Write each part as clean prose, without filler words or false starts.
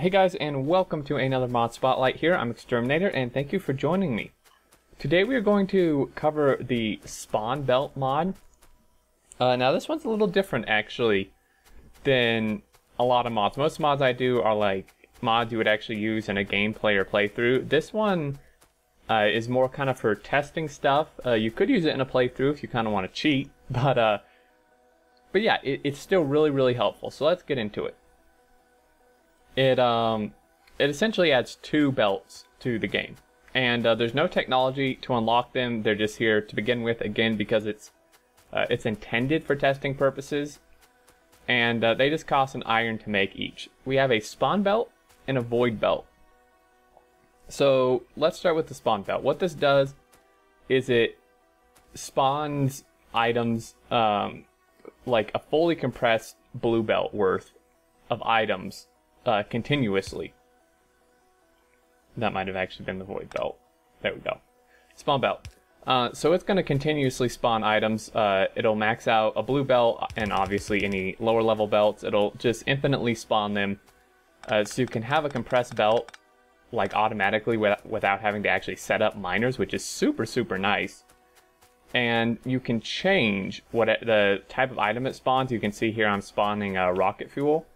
Hey guys, and welcome to another Mod Spotlight here. I'm Exterminator, and thank you for joining me. Today we are going to cover the Spawn Belt mod. Now this one's a little different, actually, than a lot of mods. Most mods I do are like mods you would actually use in a gameplay or playthrough. This one is more kind of for testing stuff. You could use it in a playthrough if you kind of want to cheat, but yeah, it's still really, really helpful. So let's get into it. It essentially adds two belts to the game, and there's no technology to unlock them. They're just here to begin with, again, because it's intended for testing purposes, and they just cost an iron to make each. We have a spawn belt and a void belt. So let's start with the spawn belt. What this does is it spawns items, like a fully compressed blue belt worth of items continuously. That might have actually been the void belt. There we go. Spawn belt. So it's going to continuously spawn items. It'll max out a blue belt and obviously any lower level belts. It'll just infinitely spawn them. So you can have a compressed belt like automatically without having to actually set up miners, which is super, super nice. And you can change what the type of item it spawns. You can see here I'm spawning rocket fuel.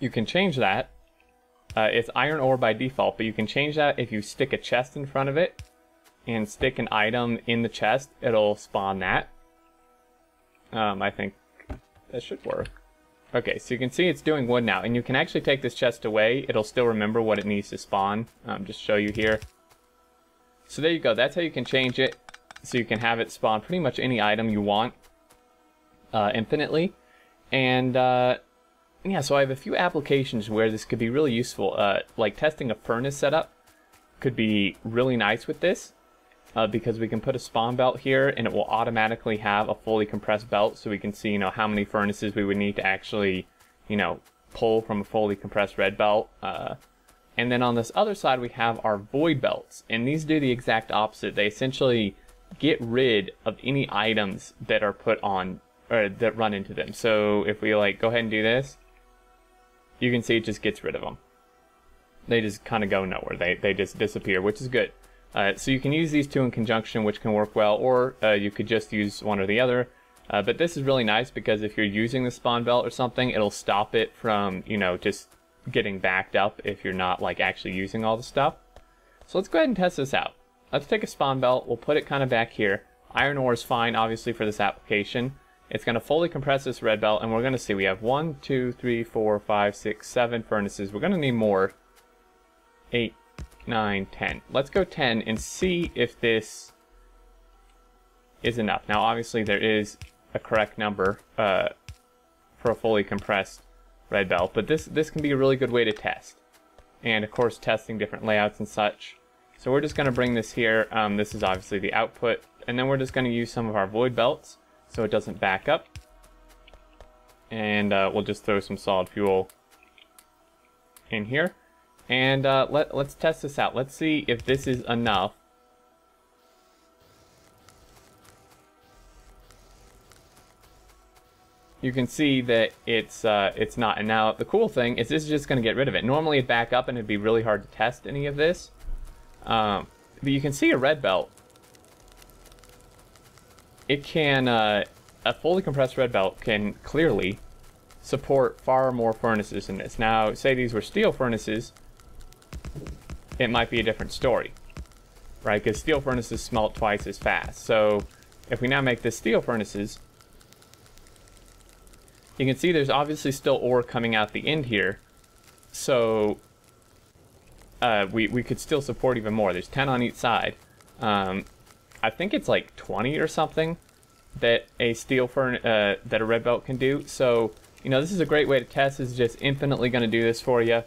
You can change that. It's iron ore by default, but you can change that if you stick a chest in front of it and stick an item in the chest. It'll spawn that. I think that should work. Okay, so you can see it's doing wood now, and you can actually take this chest away. It'll still remember what it needs to spawn. Just show you here. So there you go. That's how you can change it. So you can have it spawn pretty much any item you want infinitely. And yeah, so I have a few applications where this could be really useful. Like testing a furnace setup could be really nice with this, because we can put a spawn belt here and it will automatically have a fully compressed belt, so we can see, you know, how many furnaces we would need to actually, you know, pull from a fully compressed red belt. And then on this other side we have our void belts, and these do the exact opposite. They essentially get rid of any items that are put on or that run into them. So if we like go ahead and do this, you can see it just gets rid of them. They just kind of go nowhere. They just disappear, which is good. So you can use these two in conjunction, which can work well, or you could just use one or the other. But this is really nice because if you're using the spawn belt or something, it'll stop it from, you know, just getting backed up if you're not like actually using all the stuff. So let's go ahead and test this out. Let's take a spawn belt. We'll put it kind of back here. Iron ore is fine, obviously, for this application. It's going to fully compress this red belt, and we're going to see we have 1, 2, 3, 4, 5, 6, 7 furnaces. We're going to need more. 8, 9, 10. Let's go 10 and see if this is enough. Now, obviously, there is a correct number for a fully compressed red belt, but this can be a really good way to test. And, of course, testing different layouts and such. So we're just going to bring this here. This is obviously the output, and then we're just going to use some of our void belts, so it doesn't back up. And we'll just throw some solid fuel in here. And let's test this out. Let's see if this is enough. You can see that it's not. And now the cool thing is this is just going to get rid of it. Normally it'd back up and it'd be really hard to test any of this. But you can see a red belt. It can, a fully compressed red belt can clearly support far more furnaces than this. Now, say these were steel furnaces, it might be a different story, right? Because steel furnaces smelt twice as fast. So if we now make this steel furnaces, you can see there's obviously still ore coming out the end here. So we could still support even more. There's 10 on each side. I think it's like 20 or something that a that a red belt can do. So, you know, this is a great way to test. It's just infinitely going to do this for you.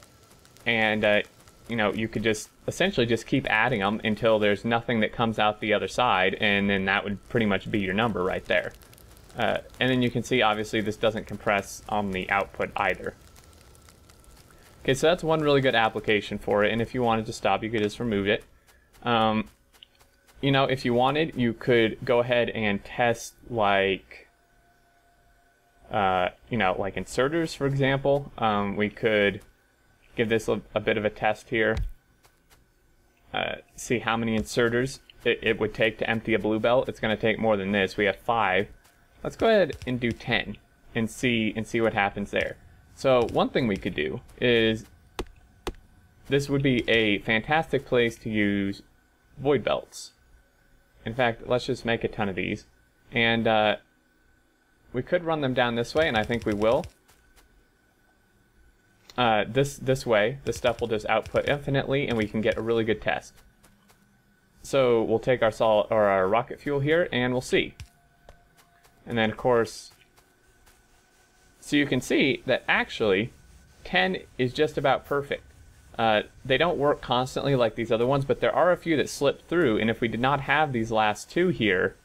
And, you know, you could just essentially just keep adding them until there's nothing that comes out the other side. And then that would pretty much be your number right there. And then you can see, obviously, this doesn't compress on the output either. Okay, so that's one really good application for it. And if you wanted to stop, you could just remove it. You know, if you wanted, you could go ahead and test, like, you know, like inserters, for example. We could give this a bit of a test here. See how many inserters it would take to empty a blue belt. It's going to take more than this. We have 5. Let's go ahead and do 10 and see what happens there. So one thing we could do is this would be a fantastic place to use void belts. In fact, let's just make a ton of these. And we could run them down this way, and I think we will. This way, this stuff will just output infinitely, and we can get a really good test. So we'll take our solid, or our rocket fuel here, and we'll see. And then, of course, so you can see that actually 10 is just about perfect. They don't work constantly like these other ones, but there are a few that slip through, and if we did not have these last two here,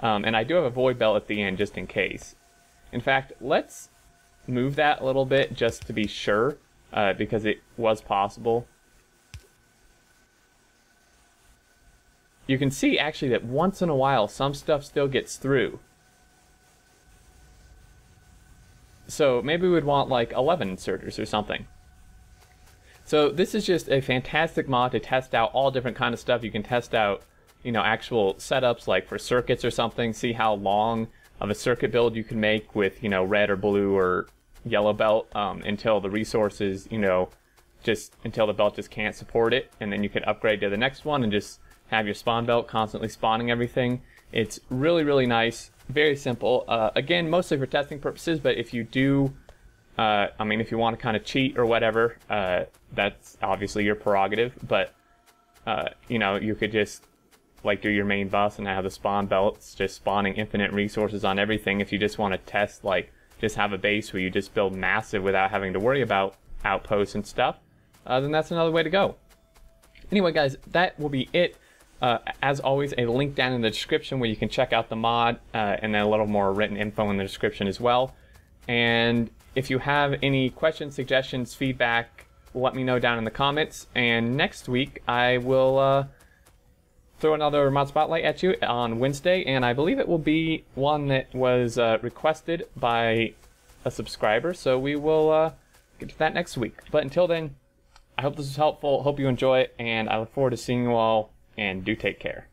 and I do have a void belt at the end just in case. In fact, let's move that a little bit just to be sure, because it was possible. You can see actually that once in a while some stuff still gets through. So maybe we'd want like 11 inserters or something. So this is just a fantastic mod to test out all different kind of stuff. You can test out, you know, actual setups like for circuits or something, see how long of a circuit build you can make with, you know, red or blue or yellow belt until the resources, you know, just until the belt just can't support it, and then you could upgrade to the next one and just have your spawn belt constantly spawning everything. It's really, really nice, very simple. Again, mostly for testing purposes, but if you do, I mean, if you want to kind of cheat or whatever, that's obviously your prerogative, but, you know, you could just like do your main boss and have the spawn belts just spawning infinite resources on everything. If you just want to test, like, just have a base where you just build massive without having to worry about outposts and stuff, then that's another way to go. Anyway, guys, that will be it. As always, a link down in the description where you can check out the mod, and then a little more written info in the description as well. And if you have any questions, suggestions, feedback, let me know down in the comments. And next week, I will throw another mod spotlight at you on Wednesday, and I believe it will be one that was requested by a subscriber, so we will get to that next week. But until then, I hope this was helpful, hope you enjoy it, and I look forward to seeing you all, and do take care.